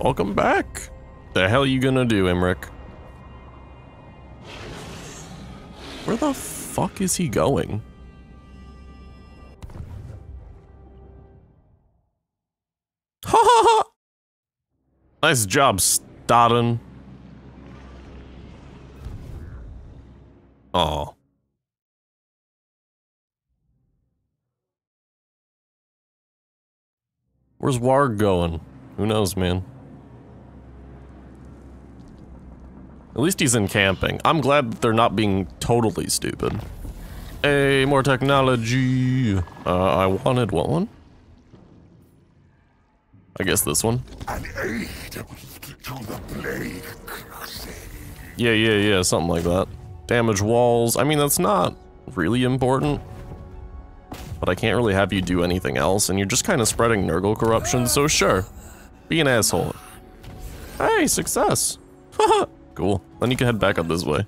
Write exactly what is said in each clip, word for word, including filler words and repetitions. Welcome back. The hell you gonna do, Imrik? Where the fuck is he going? Ha ha ha! Nice job, Stodden. Oh. Where's Warg going? Who knows, man? At least he's in camping. I'm glad that they're not being totally stupid. Hey, more technology. Uh, I wanted what one? I guess this one. An aid to the plague. Yeah, yeah, yeah, something like that. Damage walls. I mean, that's not really important. But I can't really have you do anything else, and you're just kind of spreading Nurgle corruption, so sure. Be an asshole. Hey, success. Haha. Cool. Then you can head back up this way.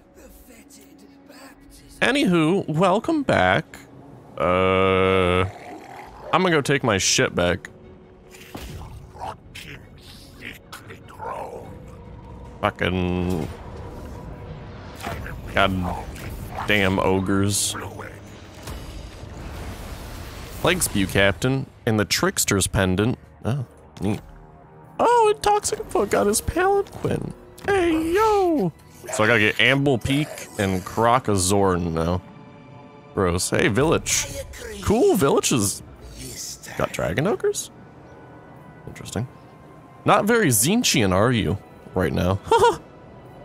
Anywho, welcome back. Uh, I'm gonna go take my shit back. Fucking god damn ogres. Plague Spew Captain and the Trickster's Pendant. Oh, neat. Oh, and Toxic Foot got his Palanquin. Hey, yo! So I gotta get Amble Peak and Croc-o-Zorn now. Gross. Hey, village. Cool villages. Got Dragon Oakers? Interesting. Not very Zinchian, are you? Right now.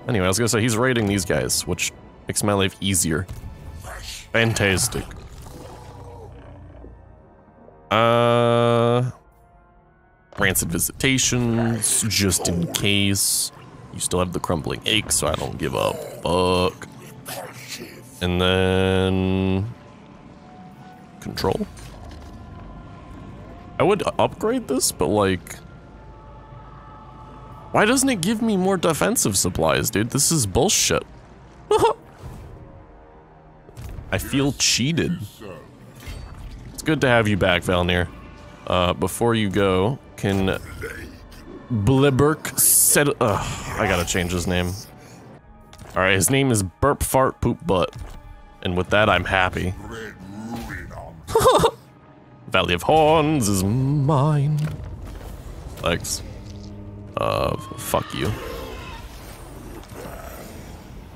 Anyway, I was gonna say, he's raiding these guys, which makes my life easier. Fantastic. Uh... Rancid Visitations, just in case. You still have the Crumbling Ache, so I don't give a fuck. And then... Control. I would upgrade this, but like... Why doesn't it give me more defensive supplies, dude? This is bullshit. I feel cheated. It's good to have you back, Valnir. Uh, before you go, can... Blibberk said, ugh, I gotta change his name. Alright, his name is Burp, Fart, Poop, Butt. And with that, I'm happy. Valley of Horns is mine. Thanks. Uh, fuck you.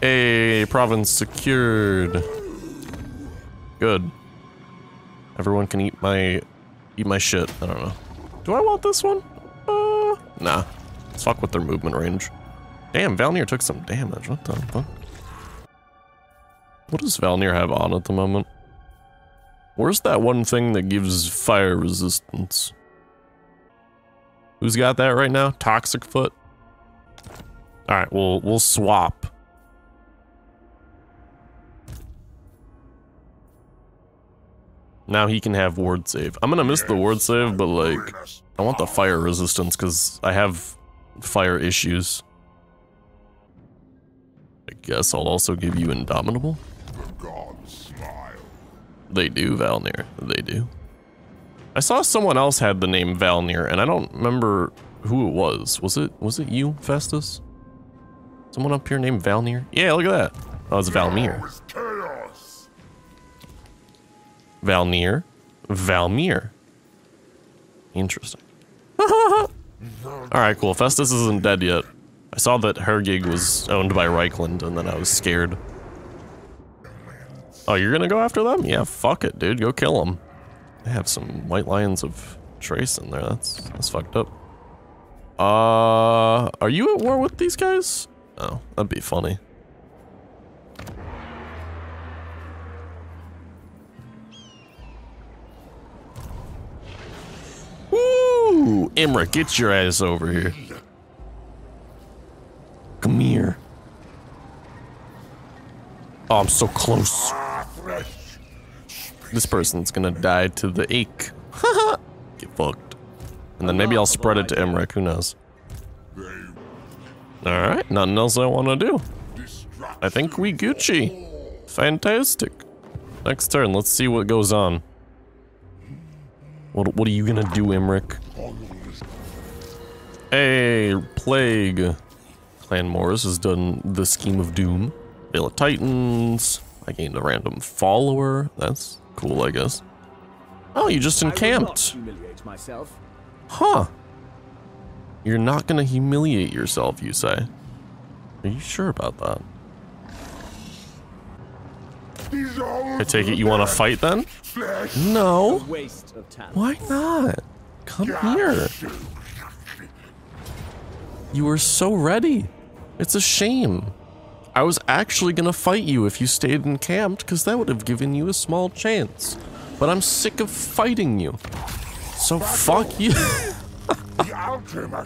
Hey, province secured. Good. Everyone can eat my, eat my shit. I don't know. Do I want this one? Nah, let's fuck with their movement range. Damn, Valnir took some damage. What the fuck? What does Valnir have on at the moment? Where's that one thing that gives fire resistance? Who's got that right now? Toxic Foot? Alright, we'll, we'll swap. Now he can have ward save. I'm gonna miss the ward save, but like... I want the fire resistance, because I have fire issues. I guess I'll also give you Indomitable? The gods smile. They do, Valnir. They do. I saw someone else had the name Valnir, and I don't remember who it was. Was it was it you, Festus? Someone up here named Valnir? Yeah, look at that. Oh, it's Valnir. Chaos. Valnir. Valnir. Interesting. Alright, cool. Festus isn't dead yet. I saw that Hergig was owned by Reikland, and then I was scared. Oh, you're gonna go after them? Yeah, fuck it, dude. Go kill them. They have some white lions of Trace in there. That's, that's fucked up. Uh, are you at war with these guys? Oh, that'd be funny. Woo! Imrik, get your ass over here. Come here. Oh, I'm so close. This person's gonna die to the ache. Haha! Get fucked. And then maybe I'll spread it to Imrik, who knows. Alright, nothing else I wanna do. I think we Gucci. Fantastic. Next turn, let's see what goes on. What, what are you gonna do, Imrik? Hey, Plague. Clan Morris has done The Scheme of Doom. Vale of Titans. I gained a random follower. That's cool, I guess. Oh, you just encamped. I will not humiliate myself. Huh. You're not gonna humiliate yourself, you say. Are you sure about that? I take it you want to fight then? No. Why not? Come here. You were so ready. It's a shame. I was actually gonna fight you if you stayed encamped, because that would have given you a small chance. But I'm sick of fighting you. So fuck you.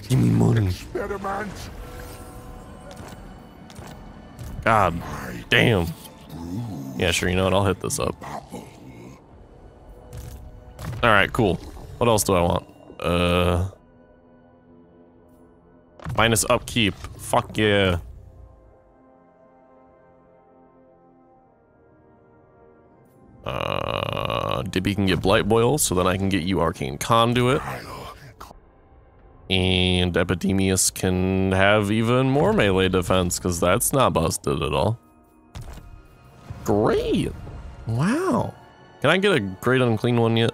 Give me money. God damn. Yeah, sure, you know what? I'll hit this up. Alright, cool. What else do I want? Uh... Minus upkeep. Fuck yeah. Uh... Dibby can get Blight Boil, so then I can get you Arcane Conduit. And Epidemius can have even more melee defense, because that's not busted at all. Great! Wow. Can I get a great unclean one yet?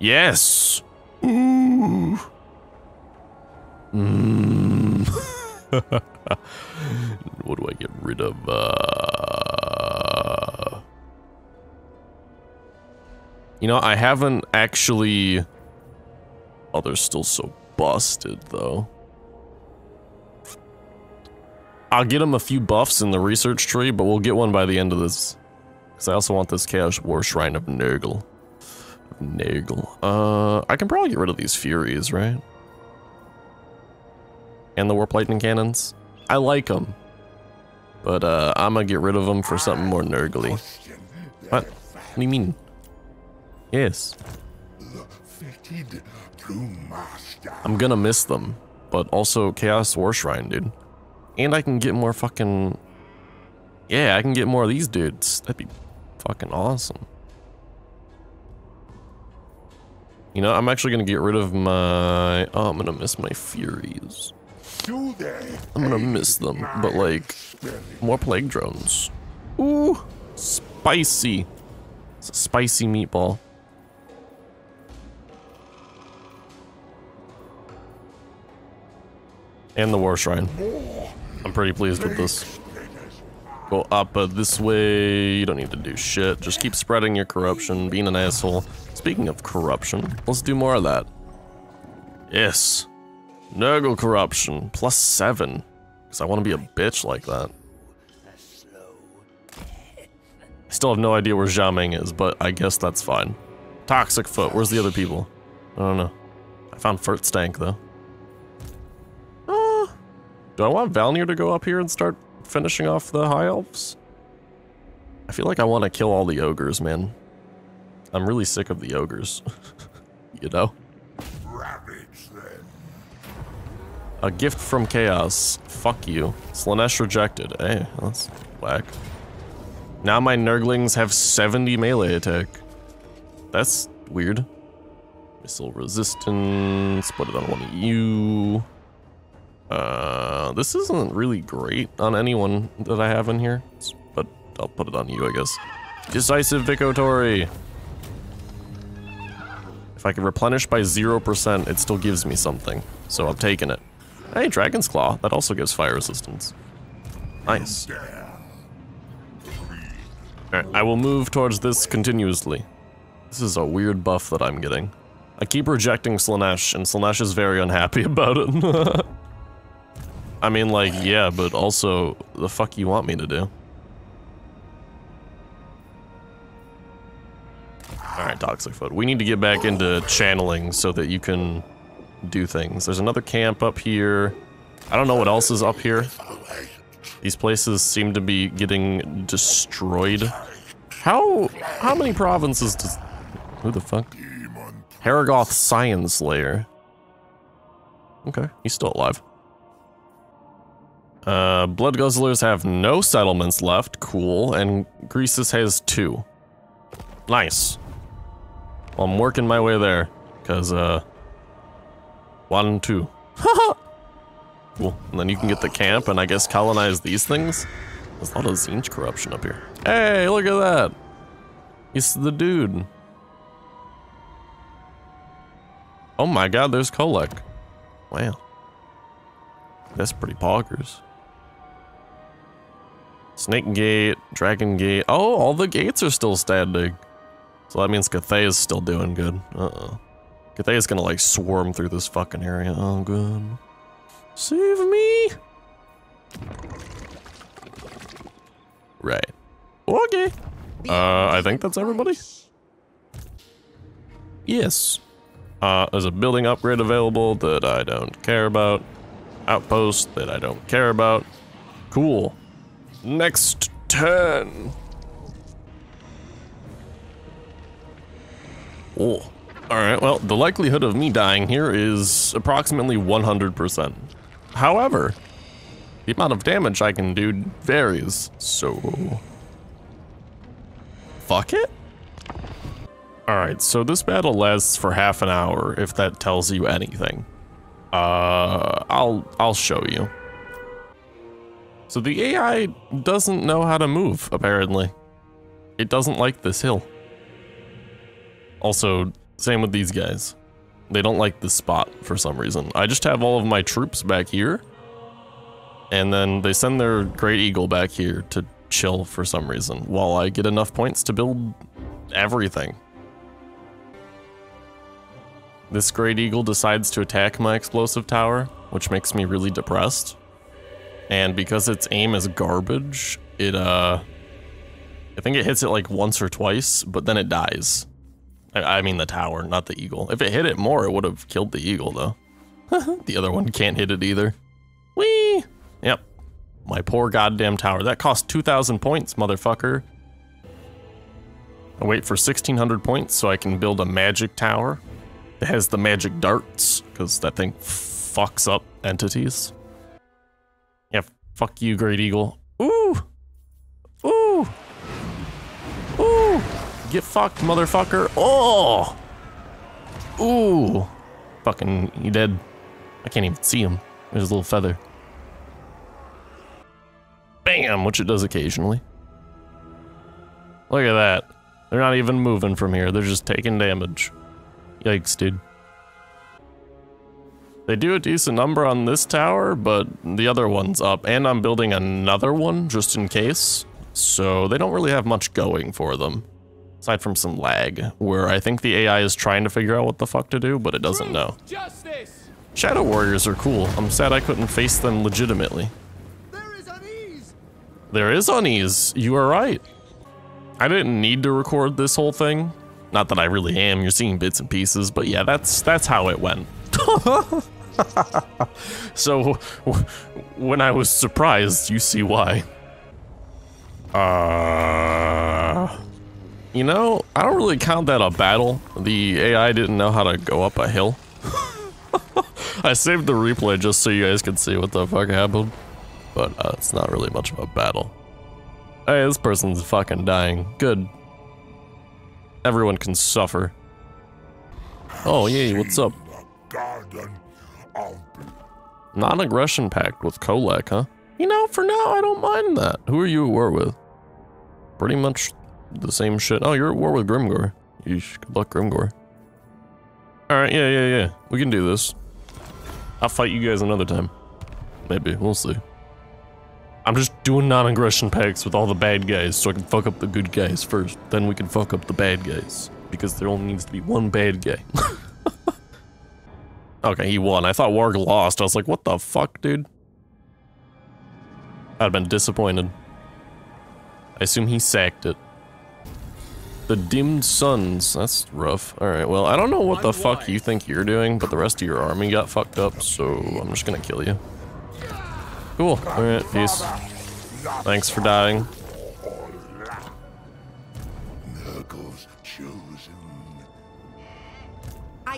Yes! Ooh. Mm. What do I get rid of? Uh... You know, I haven't actually... Oh, they're still so busted, though. I'll get him a few buffs in the research tree, but we'll get one by the end of this. Because I also want this Chaos War Shrine of Nurgle. Of Nurgle. Uh, I can probably get rid of these Furies, right? And the Warp Lightning Cannons. I like them. But uh, I'm going to get rid of them for something more Nurgly. What? What do you mean? Yes. I'm going to miss them. But also Chaos War Shrine, dude. And I can get more fucking... Yeah, I can get more of these dudes. That'd be fucking awesome. You know, I'm actually gonna get rid of my... Oh, I'm gonna miss my Furies. I'm gonna miss them, but like... More Plague Drones. Ooh! Spicy! It's a spicy meatball. And the War Shrine. I'm pretty pleased with this. Go up uh, this way. You don't need to do shit. Just keep spreading your corruption, being an asshole. Speaking of corruption, let's do more of that. Yes. Nurgle corruption. Plus seven. Because I want to be a bitch like that. I still have no idea where Xiaming is, but I guess that's fine. Toxic Foot. Where's the other people? I don't know. I found Furtstank, though. Do I want Valnir to go up here and start finishing off the High Elves? I feel like I want to kill all the ogres, man. I'm really sick of the ogres. You know? Ravage them. A gift from Chaos. Fuck you. Slanesh rejected. Hey, that's whack. Now my Nurglings have seventy melee attack. That's weird. Missile resistance. Put it on one of you. Uh, this isn't really great on anyone that I have in here, but I'll put it on you, I guess. Decisive Victory! If I can replenish by zero percent, it still gives me something, so I'm taking it. Hey, Dragon's Claw, that also gives fire resistance. Nice. Alright, I will move towards this continuously. This is a weird buff that I'm getting. I keep rejecting Slanesh, and Slanesh is very unhappy about it. I mean, like, yeah, but also, the fuck you want me to do? Alright, Toxic Foot. We need to get back into channeling so that you can do things. There's another camp up here. I don't know what else is up here. These places seem to be getting destroyed. How... how many provinces does... Who the fuck? Hergig Scion Slayer. Okay, he's still alive. Uh, Blood Guzzlers have no settlements left, cool, and Greasus has two. Nice. Well, I'm working my way there, because, uh, One, two. Haha! Cool. And then you can get the camp and I guess colonize these things. There's a lot of Zinch corruption up here. Hey, look at that! He's the dude. Oh my god, there's Kolek. Wow. That's pretty poggers. Snake Gate, Dragon Gate. Oh, all the gates are still standing. So that means Cathay is still doing good. Uh-oh. Cathay is gonna like swarm through this fucking area. Oh, good. Save me! Right. Okay. Uh, I think that's everybody. Yes. Uh, there's a building upgrade available that I don't care about. Outpost that I don't care about. Cool. Next turn. Oh. Alright, well, the likelihood of me dying here is approximately one hundred percent. However, the amount of damage I can do varies, so... Fuck it? Alright, so this battle lasts for half an hour, if that tells you anything. Uh, I'll, I'll show you. So the A I doesn't know how to move, apparently. It doesn't like this hill. Also, same with these guys. They don't like this spot for some reason. I just have all of my troops back here. And then they send their Great Eagle back here to chill for some reason while I get enough points to build everything. This Great Eagle decides to attack my explosive tower, which makes me really depressed. And because its aim is garbage, it, uh... I think it hits it like once or twice, but then it dies. I mean the tower, not the eagle. If it hit it more, it would have killed the eagle, though. The other one can't hit it either. Whee! Yep. My poor goddamn tower. That cost two thousand points, motherfucker. I wait for sixteen hundred points so I can build a magic tower. It has the magic darts, because that thing fucks up entities. Yeah, fuck you, Great Eagle. Ooh! Ooh! Ooh! Get fucked, motherfucker. Oh! Ooh! Fucking, he dead. I can't even see him. There's a little feather. Bam! Which it does occasionally. Look at that. They're not even moving from here. They're just taking damage. Yikes, dude. They do a decent number on this tower, but the other one's up. And I'm building another one, just in case. So they don't really have much going for them. Aside from some lag, where I think the A I is trying to figure out what the fuck to do, but it doesn't know. Justice. Shadow Warriors are cool. I'm sad I couldn't face them legitimately. There is unease! There is unease. You are right. I didn't need to record this whole thing. Not that I really am. You're seeing bits and pieces, but yeah, that's that's how it went. So, when I was surprised, you see why. Uh... You know, I don't really count that a battle. The A I didn't know how to go up a hill. I saved the replay just so you guys can see what the fuck happened. But uh, it's not really much of a battle. Hey, this person's fucking dying. Good. Everyone can suffer. Oh, yay, what's up? Non-aggression pact with Kolek, huh? You know, for now, I don't mind that. Who are you at war with? Pretty much... the same shit. Oh, you're at war with Grimgor. Yeesh, good luck, Grimgor. Alright, yeah, yeah, yeah. We can do this. I'll fight you guys another time. Maybe. We'll see. I'm just doing non-aggression pacts with all the bad guys so I can fuck up the good guys first. Then we can fuck up the bad guys. Because there only needs to be one bad guy. Okay, he won. I thought Warg lost. I was like, what the fuck, dude? I'd have been disappointed. I assume he sacked it. The dimmed suns. That's rough. Alright, well, I don't know what the fuck you think you're doing, but the rest of your army got fucked up, so I'm just gonna kill you. Cool. Alright, peace. Thanks for dying.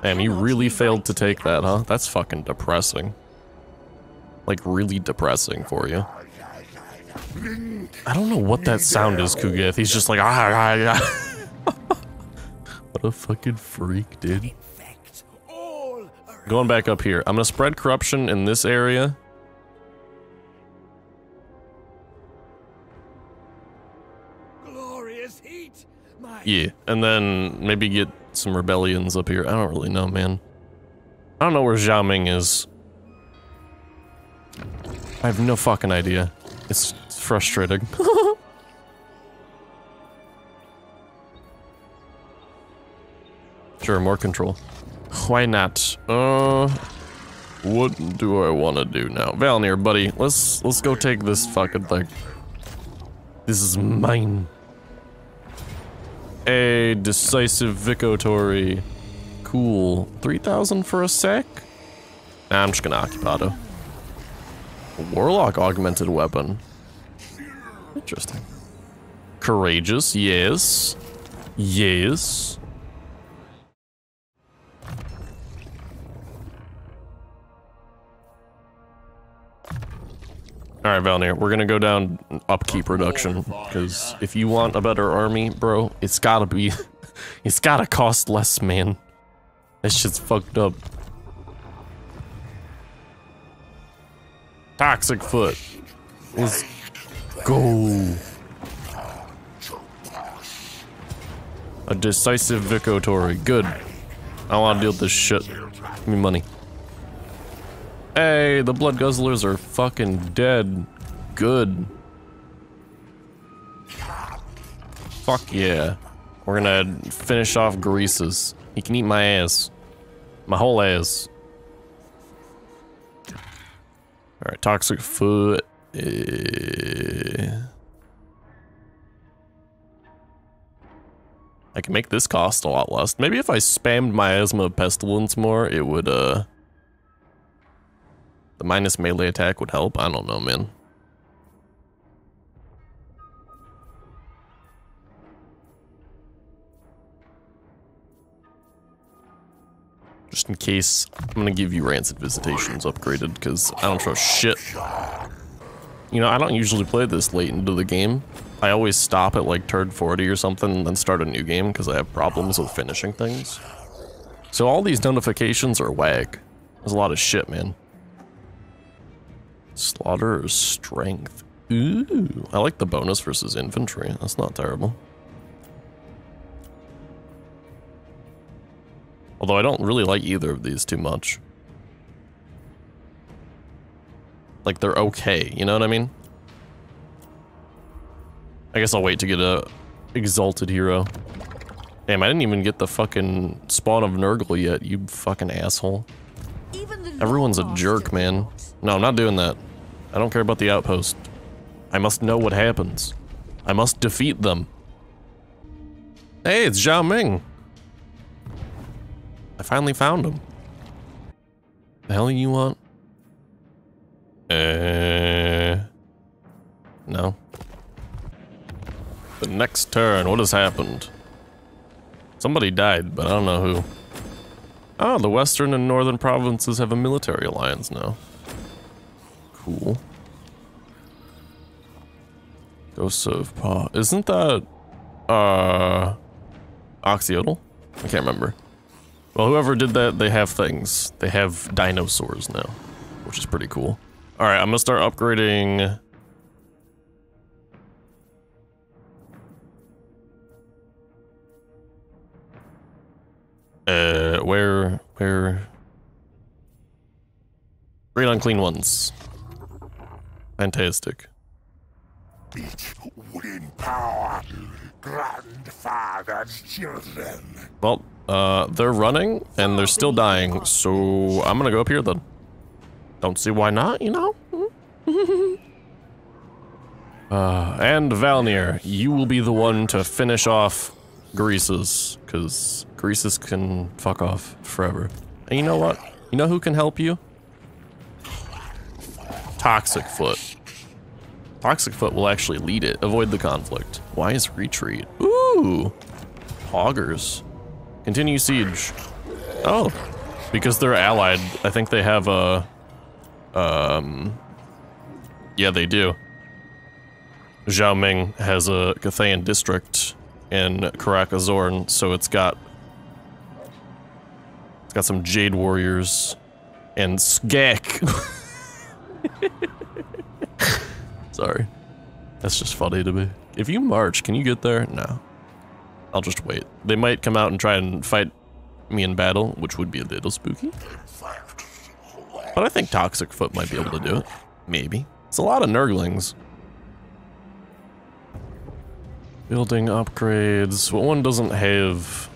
Damn, you really failed to take that, huh? That's fucking depressing. Like, really depressing for you. I don't know what that sound is, Kugath. He's just like, ah, ah, ah. What a fucking freak, dude. Going back up here. I'm gonna spread corruption in this area. Glorious heat. My yeah, and then maybe get some rebellions up here. I don't really know, man. I don't know where Xiaming is. I have no fucking idea. It's frustrating. Sure, more control. Why not? Uh, what do I want to do now? Valnir, buddy, let's let's go take this fucking thing. This is mine. A decisive victory. Cool. three thousand for a sec? Nah, I'm just gonna occupado. A warlock augmented weapon. Interesting. Courageous, yes. Yes. Alright, Valnir, we're gonna go down upkeep reduction, because if you want a better army, bro, it's gotta be... it's gotta cost less, man. That shit's fucked up. Toxic Foot. Let's go. A decisive victory. Good. I wanna deal with this shit. Give me money. Hey, the Blood Guzzlers are fucking dead. Good. Fuck yeah. We're gonna finish off Greasus. He can eat my ass. My whole ass. Alright, Toxic Foot. I can make this cost a lot less. Maybe if I spammed Miasma Pestilence more, it would, uh... the minus melee attack would help. I don't know, man. Just in case, I'm gonna give you Rancid Visitations upgraded, because I don't trust shit. You know, I don't usually play this late into the game. I always stop at like turn forty or something and then start a new game because I have problems with finishing things. So all these notifications are whack. There's a lot of shit, man. Slaughter or strength. Ooh, I like the bonus versus infantry. That's not terrible. Although I don't really like either of these too much. Like, they're okay, you know what I mean? I guess I'll wait to get a exalted hero. Damn, I didn't even get the fucking spawn of Nurgle yet, you fucking asshole. Everyone's a jerk, man. No, I'm not doing that. I don't care about the outpost. I must know what happens. I must defeat them. Hey, it's Xiaming. I finally found him. The hell you want? Uh, no. The next turn, what has happened? Somebody died, but I don't know who. Oh, the western and northern provinces have a military alliance now. Cool. Ghosts of Paw. Isn't that, uh, Oxyodal? I can't remember. Well, whoever did that, they have things. They have dinosaurs now, which is pretty cool. All right, I'm gonna start upgrading. Uh, where, where? Great unclean ones. Fantastic. Beat wooden power, grandfather's children. Well. Uh, they're running, and they're still dying, so I'm gonna go up here then. Don't see why not, you know? uh, and Valnir, you will be the one to finish off Greasus, because Greasus can fuck off forever. And you know what? You know who can help you? Toxic Foot. Toxic Foot will actually lead it. Avoid the conflict. Wise retreat. Ooh! Poggers. Continue siege. Oh, because they're allied. I think they have a... Um... Yeah, they do. Xiaming has a Cathayan district in Croc-o-Zorn, so it's got... It's got some Jade Warriors. and Skek. Sorry. That's just funny to me. If you march, can you get there? No. I'll just wait. They might come out and try and fight me in battle, which would be a little spooky. But I think Toxic Foot might be able to do it. Maybe. It's a lot of Nurglings. Building upgrades. What one doesn't have...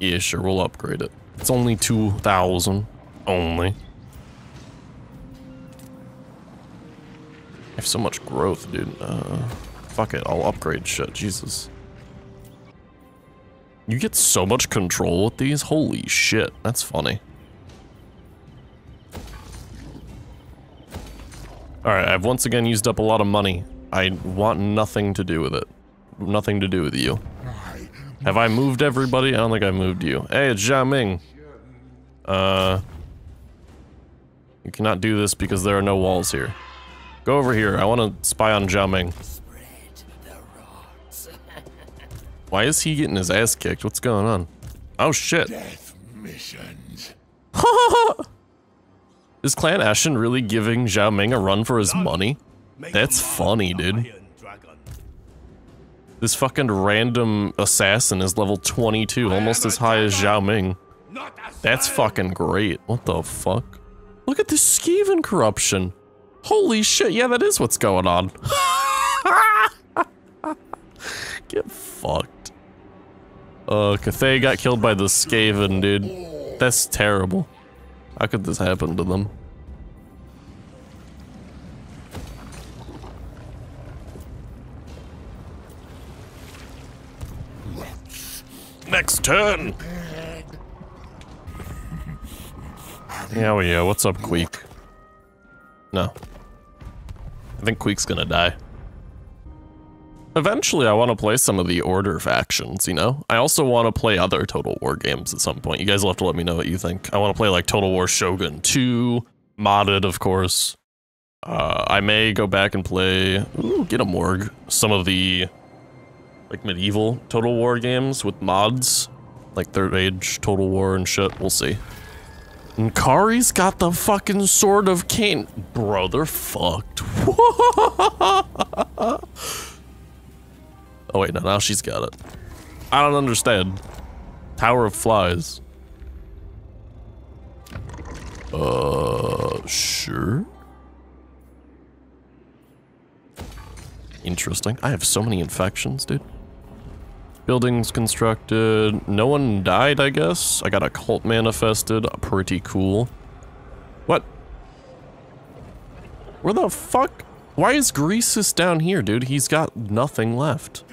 Yeah, sure, we'll upgrade it. It's only two thousand. Only. I have so much growth, dude. Uh, fuck it, I'll upgrade shit. Jesus. You get so much control with these? Holy shit, that's funny. Alright, I've once again used up a lot of money. I want nothing to do with it. Nothing to do with you. Have I moved everybody? I don't think I've moved you. Hey, it's Xiaming. Uh... You cannot do this because there are no walls here. Go over here, I want to spy on Xiaming. Why is he getting his ass kicked? What's going on? Oh shit. Death missions. Is Clan Ashen really giving Xiaming a run for his money? That's funny, dude. This fucking random assassin is level twenty-two, almost as high as Xiaming. That's fucking great. What the fuck? Look at this Skaven corruption. Holy shit, yeah, that is what's going on. Get fucked. Uh, Cathay got killed by the Skaven, dude. That's terrible. How could this happen to them? Next turn! Yeah, yeah, what's up, Queek? No. I think Queek's gonna die. Eventually I want to play some of the Order factions, you know? I also want to play other Total War games at some point. You guys will have to let me know what you think. I want to play like Total War Shogun two, modded of course. Uh, I may go back and play, ooh, get a Warg, some of the like medieval Total War games with mods, like Third Age Total War and shit, we'll see. And Kari's got the fucking Sword of Cain. Bro, they're fucked. Oh wait, no, now she's got it. I don't understand. Tower of Flies. Uh, sure. Interesting. I have so many infections, dude. Buildings constructed. No one died, I guess. I got a cult manifested. Pretty cool. What? Where the fuck? Why is Greasus down here, dude? He's got nothing left.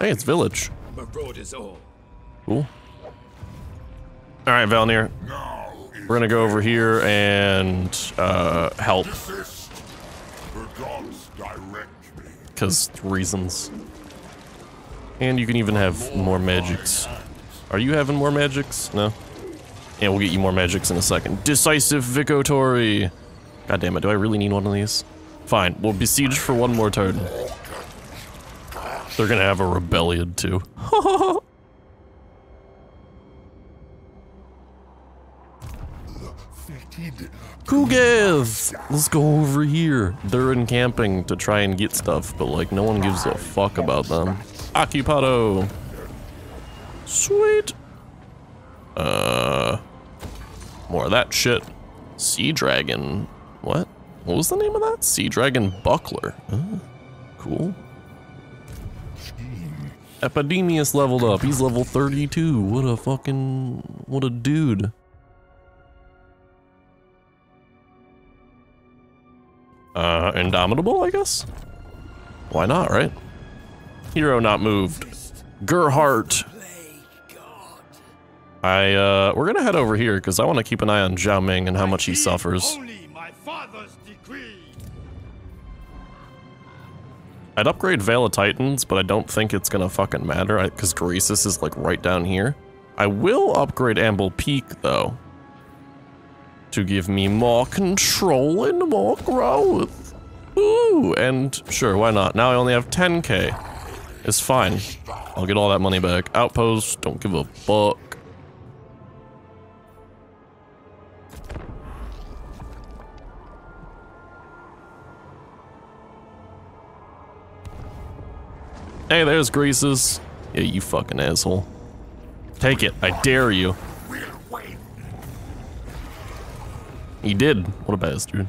Hey, it's village. Cool. Alright, Valnir. We're gonna go over here and uh, help. Because reasons. And you can even have more magics. Are you having more magics? No? Yeah, we'll get you more magics in a second. Decisive Victory! God damn it, do I really need one of these? Fine, we'll besiege for one more turn. They're gonna have a rebellion too. Kugath! Let's go over here. They're encamping to try and get stuff, but like no one gives a fuck about them. Occupado! Sweet! Uh... More of that shit. Sea Dragon... What? What was the name of that? Sea Dragon Buckler. Oh, cool. Epidemius leveled up. He's level thirty-two. What a fucking... What a dude. Uh, Indomitable, I guess? Why not, right? Hero not moved. Gerhardt. I, uh, we're gonna head over here because I want to keep an eye on Xiaming and how much he suffers. I'd upgrade Vale of Titans, but I don't think it's gonna fucking matter because Greasus is like right down here. I will upgrade Amble Peak though. To give me more control and more growth. Ooh, and sure, why not? Now I only have ten K. It's fine. I'll get all that money back. Outpost, don't give a fuck. Hey, there's Greasus. Yeah, you fucking asshole. Take it. I dare you. He did. What a bastard.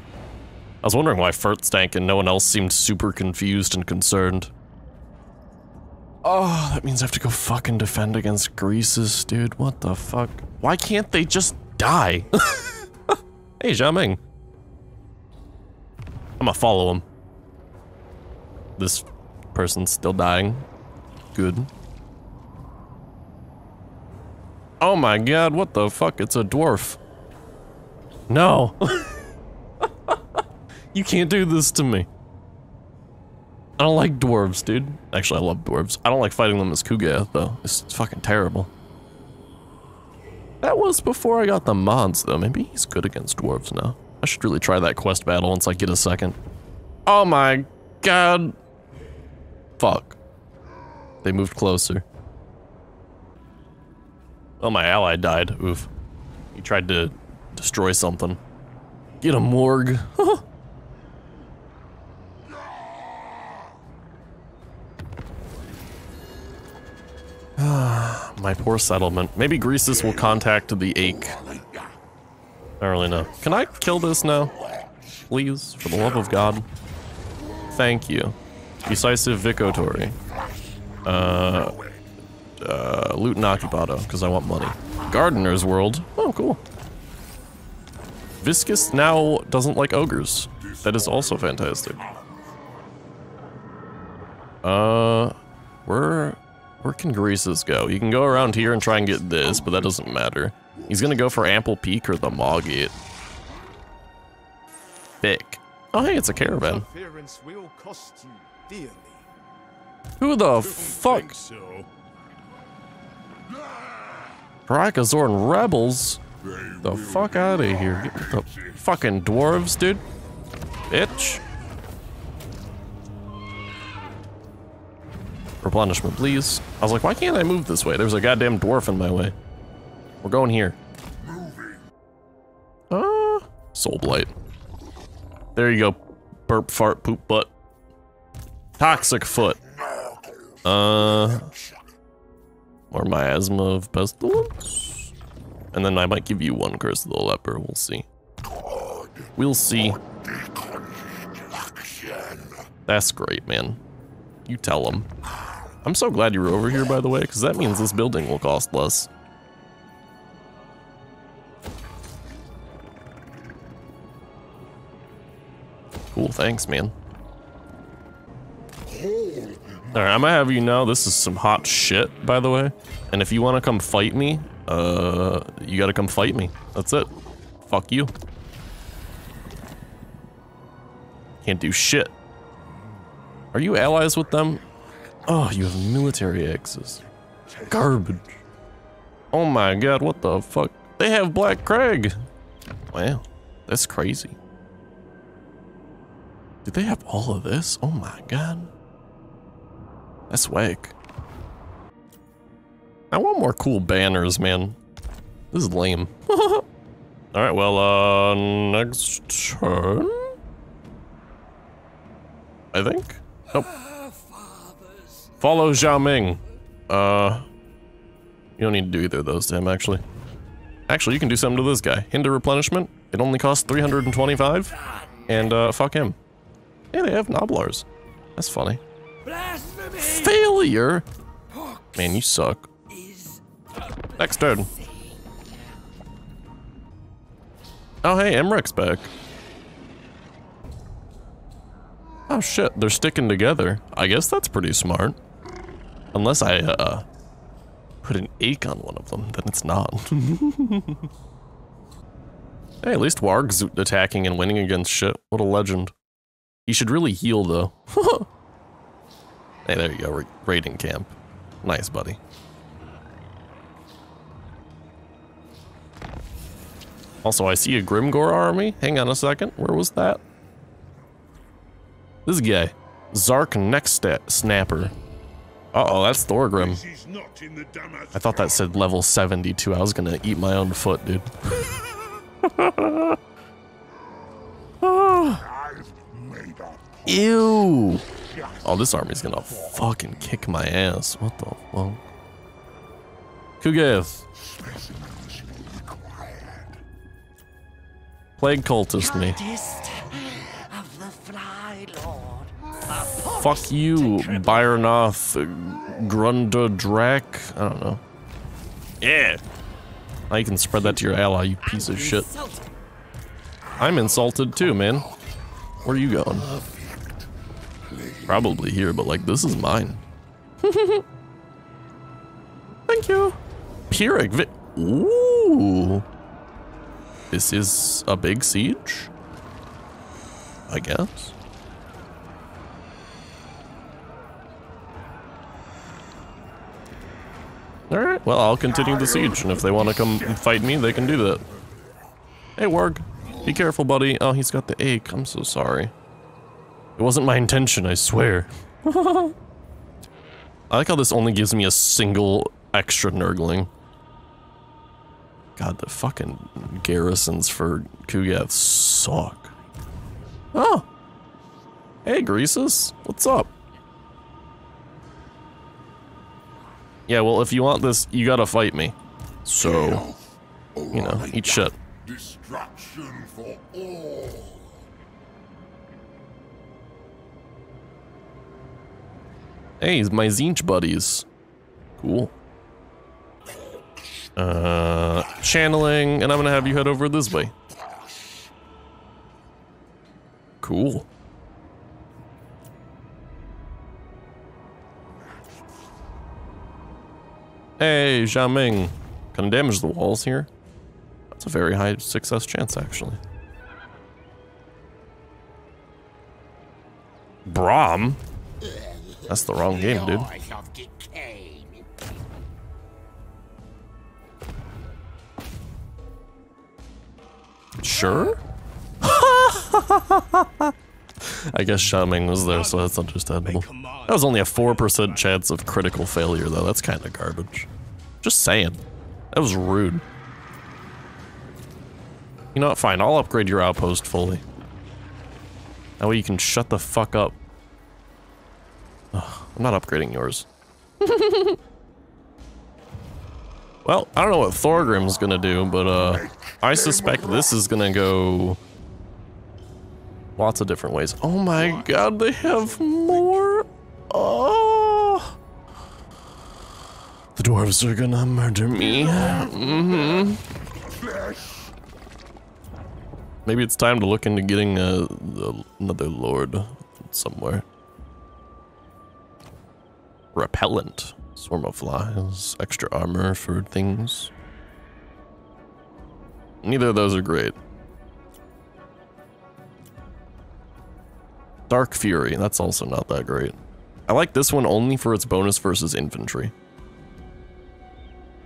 I was wondering why Furtstank and no one else seemed super confused and concerned. Oh, that means I have to go fucking defend against Greasus, dude. What the fuck? Why can't they just die? Hey, Xiaming. I'm gonna follow him. This person's still dying. Good. Oh my god, what the fuck? It's a dwarf. No. You can't do this to me. I don't like dwarves, dude. Actually, I love dwarves. I don't like fighting them as Kugath, though. It's, it's fucking terrible. That was before I got the mods, though. Maybe he's good against dwarves now. I should really try that quest battle once I get a second. Oh my god. Fuck. They moved closer. Oh, my ally died. Oof. He tried to destroy something. Get him, Warg. My poor settlement. Maybe Greasus will contact the ache. I don't really know. Can I kill this now? Please, for the love of God. Thank you. Decisive Victory. Uh, uh, Loot and Occupado, because I want money. Gardener's World. Oh, cool. Viscus now doesn't like ogres. That is also fantastic. Uh, we're... Where can Greasus go? You can go around here and try and get this, but that doesn't matter. He's gonna go for Amble Peak or the Mogget. Thick. Oh hey, it's a caravan. Will cost you dearly. Who the fuck? So. Croc-o-Zorn rebels? Get the fuck out of here. Get the fucking dwarves, dude. Bitch. Replenishment, please. I was like, why can't I move this way? There's a goddamn dwarf in my way. We're going here. Uh, soul blight. There you go. Burp, fart, poop, butt. Toxic foot. Uh, or miasma of pestilence. And then I might give you one curse of the leper. We'll see. We'll see. That's great, man. You tell him. I'm so glad you were over here, by the way, because that means this building will cost less. Cool, thanks, man. Alright, I'm gonna have you know this is some hot shit, by the way. And if you want to come fight me, uh, you gotta come fight me. That's it. Fuck you. Can't do shit. Are you allies with them? Oh, you have military axes. Garbage. Oh my god, what the fuck? They have Black Crag! Wow, that's crazy. Did they have all of this? Oh my god. That's whack. I want more cool banners, man. This is lame. Alright, well, uh, next turn? I think? Nope. Follow Xiaming. Uh, you don't need to do either of those to him, actually. Actually, you can do something to this guy. Hinder replenishment. It only costs three hundred twenty-five. And, uh, fuck him. Yeah, they have Noblars. That's funny. Blasphemy. Failure? Man, you suck. Next turn. Oh, hey, Imrik's back. Oh shit, they're sticking together. I guess that's pretty smart. Unless I, uh, put an ache on one of them, then it's not. Hey, at least Warg's attacking and winning against shit. What a legend. He should really heal, though. Hey, there you go, Ra raiding camp. Nice, buddy. Also, I see a Grimgor army. Hang on a second, where was that? This guy, Zark Next Snapper. Uh-oh, that's Thorgrim. I thought that said level seventy-two. I was gonna eat my own foot, dude. Oh. Ew. Oh, this army's gonna fucking kick my ass. What the fuck? Kugath. Plague cultist me. Fuck you, Byronoth, Grundadrak. I don't know. Yeah. Now you can spread that to your ally, you piece of shit. I'm insulted too, man. Where are you going? Probably here, but like, this is mine. Thank you. Pyrrhic Vi- Ooh. This is a big siege? I guess. Alright, well, I'll continue the siege, and if they want to come and fight me, they can do that. Hey, Warg. Be careful, buddy. Oh, he's got the ache. I'm so sorry. It wasn't my intention, I swear. I like how this only gives me a single extra Nurgling. God, the fucking garrisons for Kugath suck. Oh! Hey, Greasus. What's up? Yeah, well, if you want this, you gotta fight me. So, you know, eat shit. Destruction for all. Hey, my Zinch buddies. Cool. Uh, channeling, and I'm gonna have you head over this way. Cool. Hey, Xiaming. Can damage the walls here? That's a very high success chance, actually. Braum? That's the wrong game, dude. Sure? I guess Xiaming was there, so that's understandable. That was only a four percent chance of critical failure, though. That's kind of garbage. Just saying. That was rude. You know what? Fine, I'll upgrade your outpost fully. That way you can shut the fuck up. Ugh, I'm not upgrading yours. Well, I don't know what Thorgrim's gonna do, but uh, I suspect this is gonna go lots of different ways. Oh my god, they have more! Oh! The dwarves are gonna murder me. Mm-hmm. Maybe it's time to look into getting uh, another lord somewhere. Repellent. Swarm of flies. Extra armor for things. Neither of those are great. Dark Fury. That's also not that great. I like this one only for its bonus versus infantry.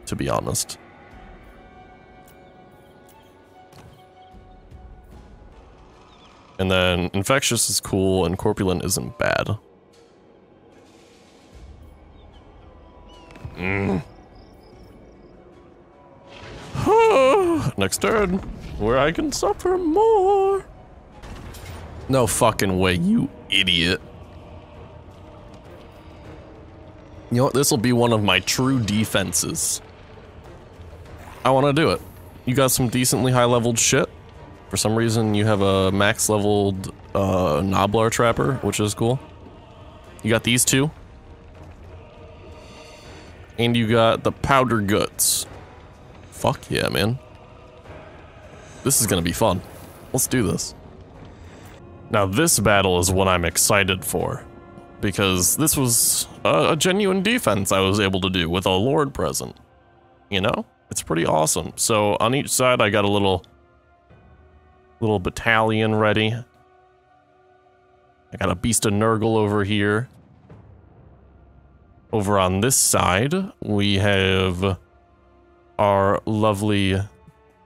To be honest. And then Infectious is cool, and Corpulent isn't bad. Mm. Next turn, where I can suffer more. No fucking way, you idiot. You know what, this'll be one of my true defenses. I wanna do it. You got some decently high-leveled shit. For some reason, you have a max-leveled uh, Noblar Trapper, which is cool. You got these two. And you got the Powder Guts. Fuck yeah, man. This is gonna be fun. Let's do this. Now this battle is what I'm excited for. Because this was a, a genuine defense I was able to do with a Lord present. You know? It's pretty awesome. So on each side, I got a little... little battalion ready. I got a beast of Nurgle over here. Over on this side, we have our lovely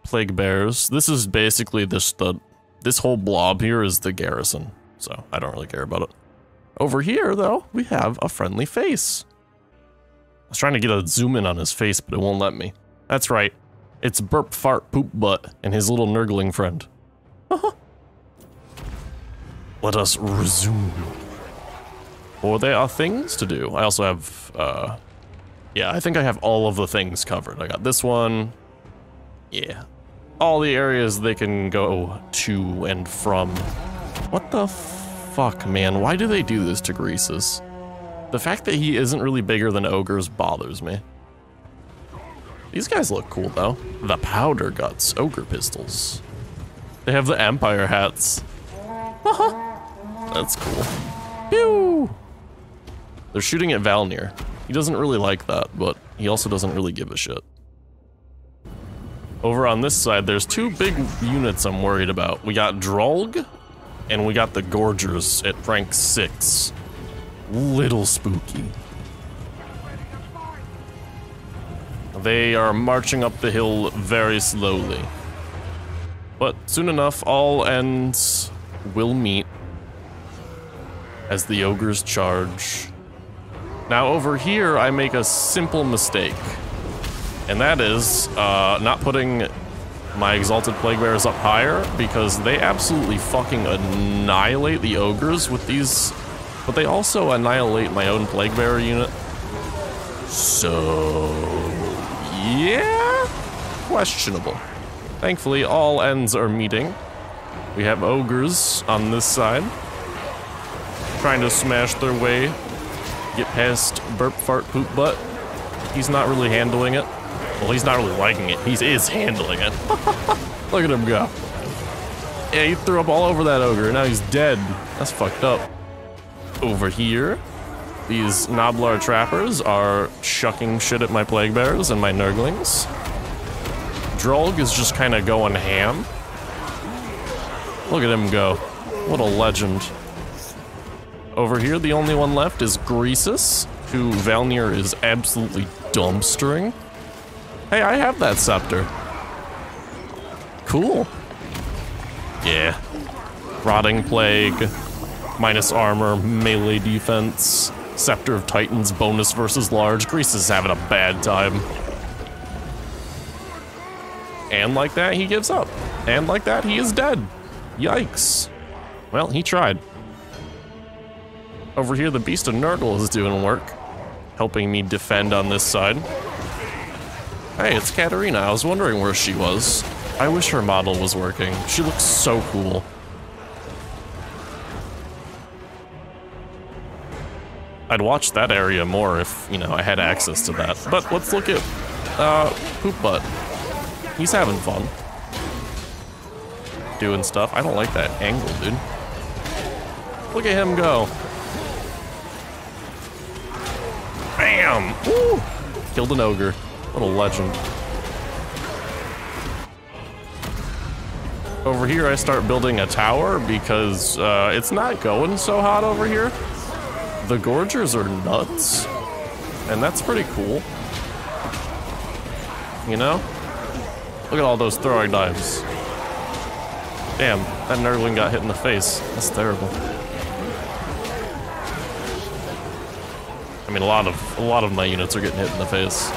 plague bears. This is basically this the this whole blob here is the garrison, so I don't really care about it. Over here, though, we have a friendly face. I was trying to get a zoom in on his face, but it won't let me. That's right. It's Burp, Fart, Poop, Butt, and his little Nurgling friend. Let us resume. Or there are things to do. I also have, uh, yeah, I think I have all of the things covered. I got this one. Yeah. All the areas they can go to and from. What the fuck, man? Why do they do this to Greasus? The fact that he isn't really bigger than ogres bothers me. These guys look cool, though. The powder guts, ogre pistols. They have the Empire hats. That's cool. Pew! They're shooting at Valnir. He doesn't really like that, but he also doesn't really give a shit. Over on this side, there's two big units I'm worried about. We got Drolg, and we got the Gorgers at rank six. Little spooky. They are marching up the hill very slowly. But soon enough, all ends will meet as the ogres charge. Now over here, I make a simple mistake. And that is uh, not putting my Exalted Plague Bearers up higher, because they absolutely fucking annihilate the ogres with these, but they also annihilate my own Plague Bearer unit. So, yeah, questionable. Thankfully, all ends are meeting. We have ogres on this side, trying to smash their way, get past Burp, Fart, Poop, Butt. He's not really handling it. Well, he's not really liking it. He is handling it. Look at him go. Yeah, he threw up all over that ogre, and now he's dead. That's fucked up. Over here, these Noblar trappers are shucking shit at my Plague Bearers and my Nurglings. Drolg is just kind of going ham. Look at him go. What a legend. Over here, the only one left is Greasus, who Valnir is absolutely dumpstering. Hey, I have that scepter. Cool. Yeah. Rotting Plague, minus armor, melee defense, Scepter of Titans, bonus versus large. Greasus is having a bad time. And like that, he gives up. And like that, he is dead. Yikes. Well, he tried. Over here, the Beast of Nurgle is doing work, helping me defend on this side. Hey, it's Katarina. I was wondering where she was. I wish her model was working. She looks so cool. I'd watch that area more if, you know, I had access to that. But let's look at uh, Poop Butt. He's having fun. Doing stuff. I don't like that angle, dude. Look at him go. Bam! Woo! Killed an ogre. What a legend. Over here I start building a tower because uh, it's not going so hot over here. The Gorgers are nuts. And that's pretty cool. You know? Look at all those throwing knives. Damn, that Nurgling got hit in the face. That's terrible. I mean, a lot of, a lot of my units are getting hit in the face.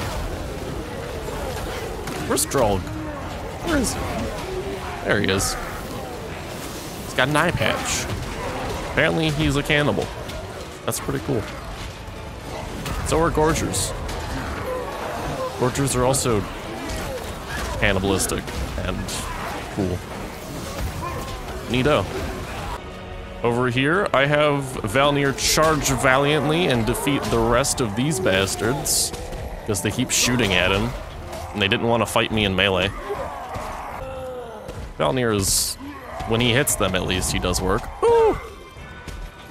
Where's Drolg? Where is he? There he is. He's got an eye patch. Apparently he's a cannibal. That's pretty cool. So are Gorgers. Gorgers are also cannibalistic and cool. Neato. Over here, I have Valnir charge valiantly and defeat the rest of these bastards, because they keep shooting at him. And they didn't want to fight me in melee. Valnir is, when he hits them at least, he does work. Ooh!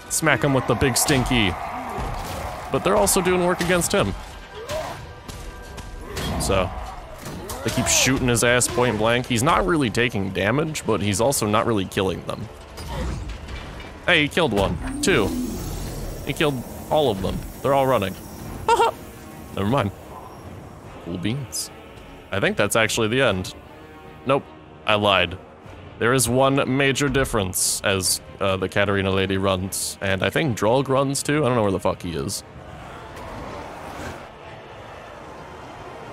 Smack him with the big stinky. But they're also doing work against him. So, they keep shooting his ass point blank. He's not really taking damage, but he's also not really killing them. Hey, he killed one. Two. He killed all of them. They're all running. Haha! Never mind. Cool beans. I think that's actually the end. Nope, I lied. There is one major difference as uh, the Katarina lady runs, and I think Drolg runs too. I don't know where the fuck he is.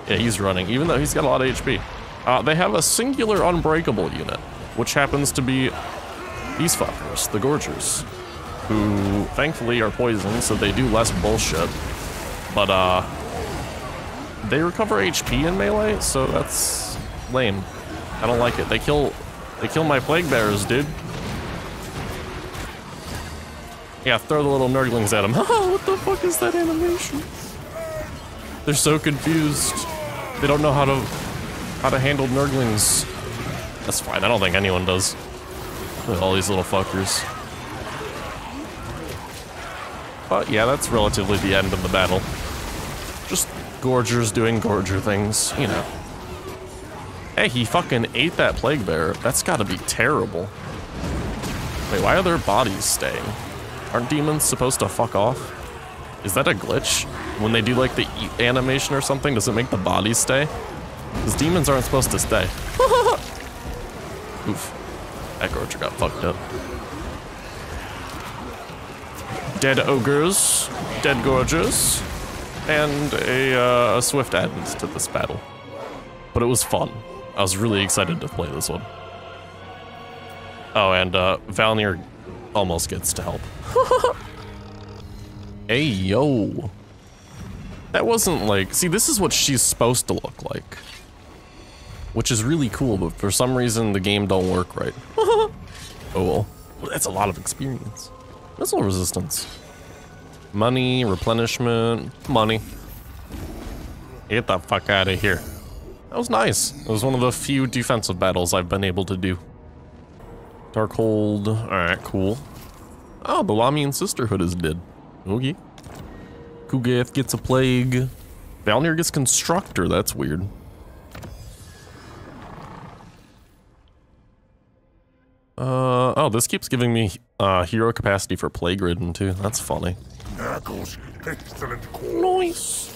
Yeah, he's running, even though he's got a lot of H P. Uh, they have a singular unbreakable unit, which happens to be these fuckers, the Gorgers. who thankfully are poisoned, so they do less bullshit. But uh, they recover H P in melee, so that's lame. I don't like it. They kill, they kill my plague bearers, dude. Yeah, throw the little Nurglings at them. Oh, what the fuck is that animation? They're so confused. They don't know how to how to handle Nurglings. That's fine. I don't think anyone does. Look at all these little fuckers. But yeah, that's relatively the end of the battle. Just gorgers doing gorger things, you know. Hey, he fucking ate that plague bearer. That's gotta be terrible. Wait, why are their bodies staying? Aren't demons supposed to fuck off? Is that a glitch? When they do like the e animation or something, does it make the bodies stay? Because demons aren't supposed to stay. Oof. That gorger got fucked up. Dead ogres, dead gorgers, and a, uh, a swift end to this battle. But it was fun. I was really excited to play this one. Oh, and uh, Valnir almost gets to help. Hey, yo. That wasn't like... See, this is what she's supposed to look like. Which is really cool, but for some reason the game don't work right. Oh, well. That's a lot of experience. Missile resistance. Money, replenishment, money. Get the fuck out of here. That was nice. It was one of the few defensive battles I've been able to do. Darkhold. Alright, cool. Oh, the Lamian Sisterhood is dead. Okay. Kugath gets a plague. Valnir gets Constructor. That's weird. Uh, oh, this keeps giving me uh, hero capacity for plague ridden too. That's funny. Nice.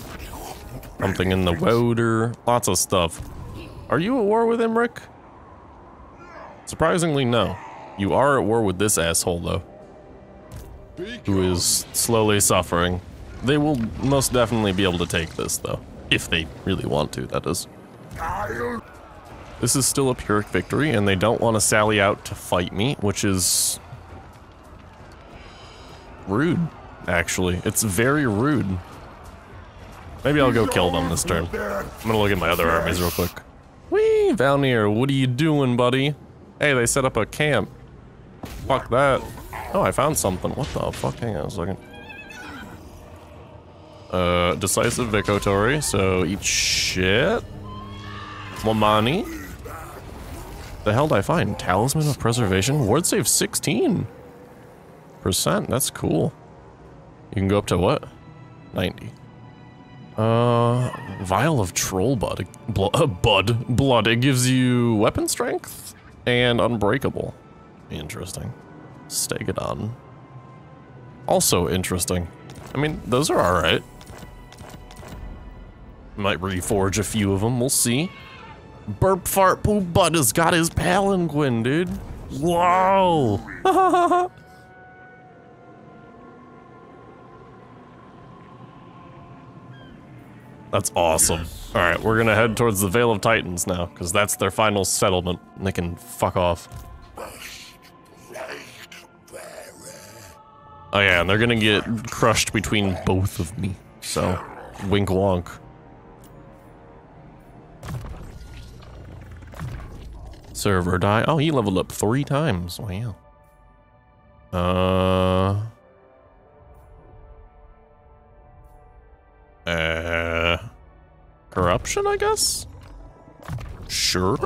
Something in the rotor. Lots of stuff. Are you at war with Imrik? Surprisingly, no. You are at war with this asshole, though. Who is slowly suffering. They will most definitely be able to take this, though. If they really want to, that is. This is still a Pyrrhic victory, and they don't want to sally out to fight me, which is... rude, actually. It's very rude. Maybe I'll go kill them this turn. I'm gonna look at my other armies real quick. Whee! Valnir, what are you doing, buddy? Hey, they set up a camp. Fuck that. Oh, I found something. What the fuck? Hang on a second. Uh, decisive victory, so eat shit. Momani. The hell did I find? Talisman of Preservation? Ward save sixteen percent. That's cool. You can go up to what? ninety. Uh, Vial of Troll Bud. Bl uh, bud. Blood. It gives you weapon strength and unbreakable. Interesting. Stegodon. Also interesting. I mean, those are alright. Might reforge a few of them. We'll see. Burp, fart, poop, butt has got his palanquin, dude. Whoa. That's awesome. Yes. Alright, we're gonna head towards the Vale of Titans now, because that's their final settlement, and they can fuck off. Oh yeah, and they're gonna get crushed between both of me, so wink wonk. Server die. Oh, he leveled up three times. Wow. Uh... Uh, corruption, I guess? Sure.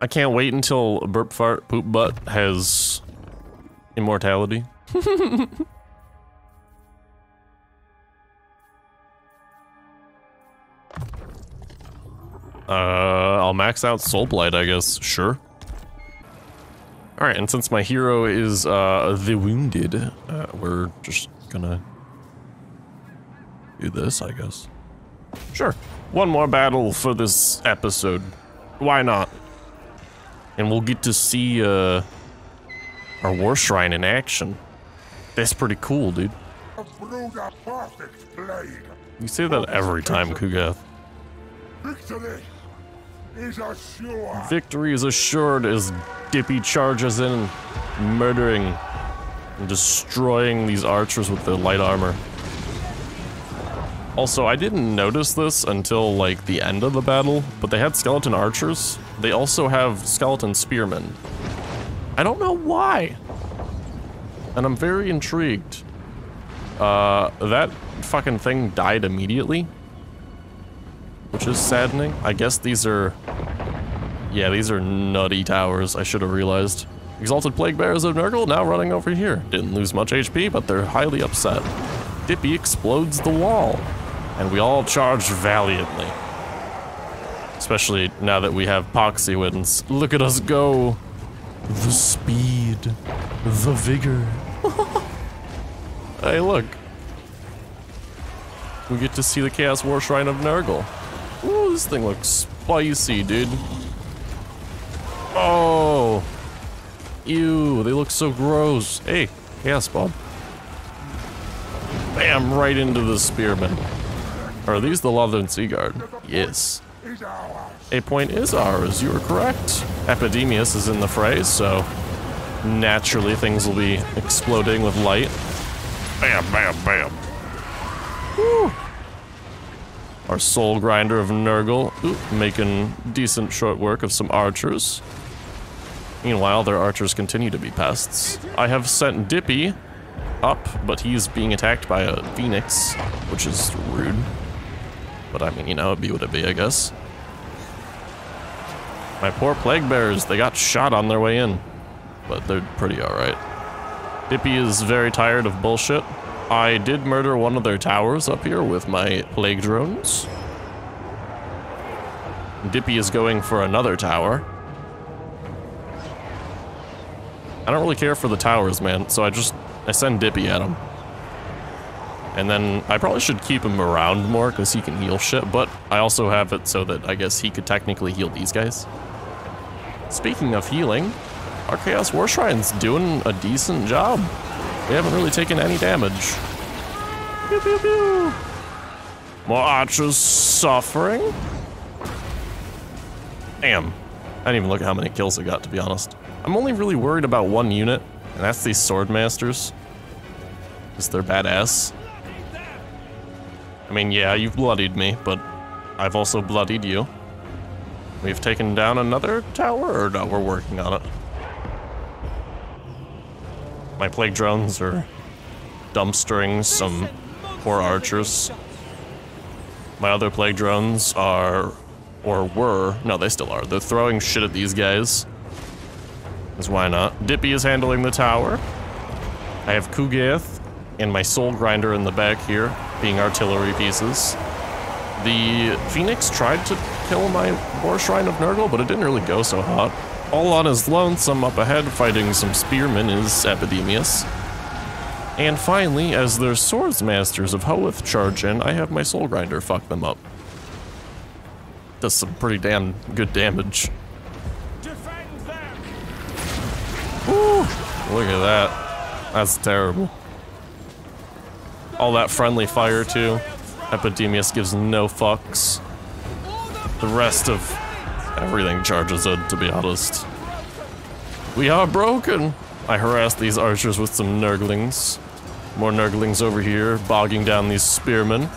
I can't wait until Burp Fart Poop Butt has immortality. uh, I'll max out Soul Blight, I guess. Sure. Alright, and since my hero is, uh, the wounded, uh, we're just gonna do this, I guess. Sure. One more battle for this episode. Why not? And we'll get to see, uh, our War Shrine in action. That's pretty cool, dude. You say that every time, Kugath. Victory is assured. Victory is assured as Dippy charges in, murdering and destroying these archers with their light armor. Also, I didn't notice this until, like, the end of the battle, but they had skeleton archers. They also have skeleton spearmen. I don't know why. And I'm very intrigued. Uh, that fucking thing died immediately, which is saddening. I guess these are... Yeah, these are nutty towers, I should have realized. Exalted Plague Bearers of Nurgle now running over here. Didn't lose much H P, but they're highly upset. Dippy explodes the wall, and we all charge valiantly. Especially now that we have Poxy Widdens. Look at us go! The speed, the vigor. Hey, look. We get to see the Chaos War Shrine of Nurgle. Ooh, this thing looks spicy, dude. Oh! Ew, they look so gross. Hey, Chaos Bomb. Bam, right into the spearmen. Are these the Lothlorn Sea Guard? Yes. A point is ours, you are correct. Epidemius is in the fray, so naturally things will be exploding with light. Bam, bam, bam. Woo. Our soul grinder of Nurgle, ooh, making decent short work of some archers. Meanwhile, their archers continue to be pests. I have sent Dippy up, but he's being attacked by a phoenix, which is rude. But I mean, you know, it'd be what it'd be, I guess. My poor plague bearers, they got shot on their way in. But they're pretty alright. Dippy is very tired of bullshit. I did murder one of their towers up here with my plague drones. Dippy is going for another tower. I don't really care for the towers, man, so I just... I send Dippy at him. And then I probably should keep him around more because he can heal shit, but I also have it so that I guess he could technically heal these guys. Speaking of healing, our Chaos War Shrine's doing a decent job. We haven't really taken any damage. Pew, pew, pew. More archers suffering. Damn. I didn't even look at how many kills I got, to be honest. I'm only really worried about one unit, and that's these swordmasters. Because they're badass. I mean, yeah, you've bloodied me, but I've also bloodied you. We've taken down another tower, or no, we're working on it. My plague drones are dumpstering some poor archers. My other plague drones are, or were, no, they still are. They're throwing shit at these guys. Because why not? Dippy is handling the tower. I have Kugath and my soul grinder in the back here, being artillery pieces. The Phoenix tried to kill my War Shrine of Nurgle, but it didn't really go so hot. All on his lonesome up ahead fighting some spearmen is Epidemius. And finally, as their swordsmasters of Hoeth charge in, I have my soul grinder fuck them up. Does some pretty damn good damage. Defend them. Woo! Look at that. That's terrible. All that friendly fire too. Epidemius gives no fucks. The rest of everything charges it, to be honest. We are broken! I harassed these archers with some Nurglings. More Nurglings over here, bogging down these spearmen.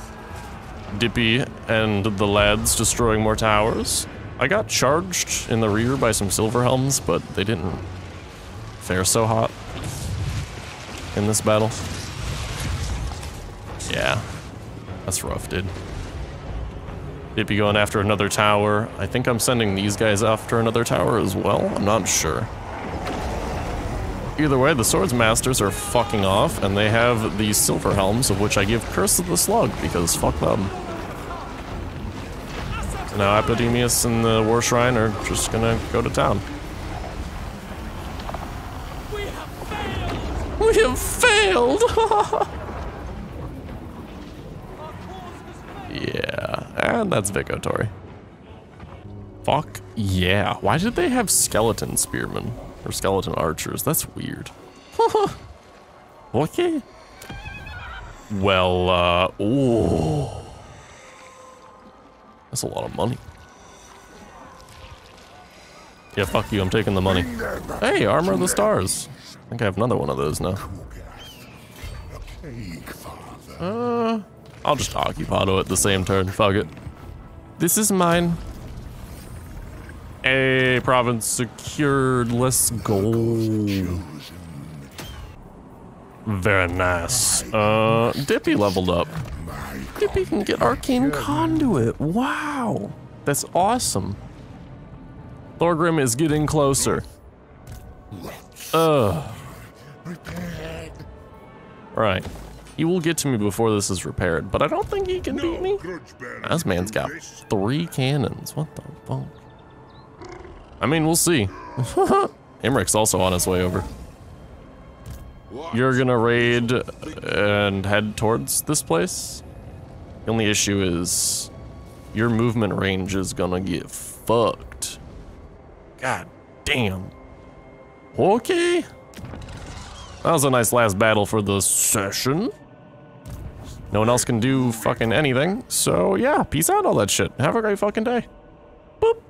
Dippy and the lads destroying more towers. I got charged in the rear by some Silverhelms, but they didn't fare so hot in this battle. Yeah, that's rough, dude. Dippy going after another tower. I think I'm sending these guys after another tower as well. I'm not sure. Either way, the Swordsmasters are fucking off, and they have the Silverhelms, of which I give Curse of the Slug, because fuck them. So now Epidemius and the War Shrine are just gonna go to town. We have failed! We have failed! Yeah, and that's Vic-o-Tori. Fuck yeah. Why did they have skeleton spearmen? Or skeleton archers? That's weird. Okay. Well, uh, ooh. That's a lot of money. Yeah, fuck you, I'm taking the money. Hey, Armor of the Stars. I think I have another one of those now. Uh, I'll just Occupado at the same turn, fuck it. This is mine. A province secured, let's go. Very nice. Uh, Dippy leveled up. Dippy can get Arcane Conduit, wow. That's awesome. Thorgrim is getting closer. Ugh. Right. He will get to me before this is repaired, but I don't think he can beat me. This man's got three cannons. What the fuck? I mean, we'll see. Imrik's also on his way over. You're gonna raid and head towards this place? The only issue is your movement range is gonna get fucked. God damn. Okay. That was a nice last battle for the session. No one else can do fucking anything. So yeah, peace out all that shit. Have a great fucking day. Boop.